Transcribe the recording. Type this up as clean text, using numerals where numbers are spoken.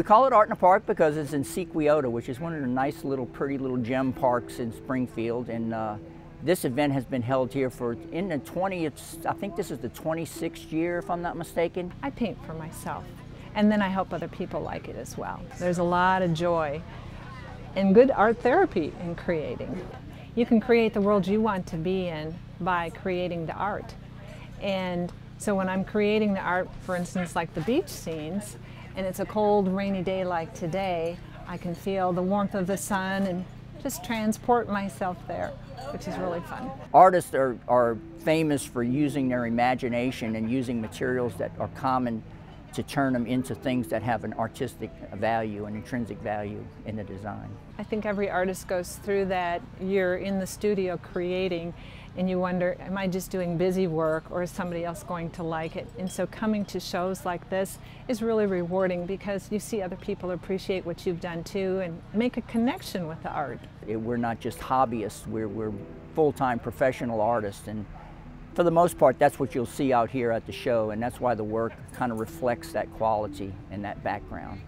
We call it Art in a Park because it's in Sequiota, which is one of the nice little pretty little gem parks in Springfield. And this event has been held here for in the 20th, I think this is the 26th year if I'm not mistaken. I paint for myself and then I help other people like it as well. There's a lot of joy and good art therapy in creating. You can create the world you want to be in by creating the art. And so when I'm creating the art, for instance, like the beach scenes, and it's a cold, rainy day like today, I can feel the warmth of the sun and just transport myself there, which is really fun. Artists are famous for using their imagination and using materials that are common to turn them into things that have an artistic value, an intrinsic value in the design. I think every artist goes through that. You're in the studio creating and you wonder, am I just doing busy work or is somebody else going to like it? And so coming to shows like this is really rewarding because you see other people appreciate what you've done too and make a connection with the art. We're not just hobbyists, we're full-time professional artists, and for the most part, that's what you'll see out here at the show, and that's why the work kind of reflects that quality and that background.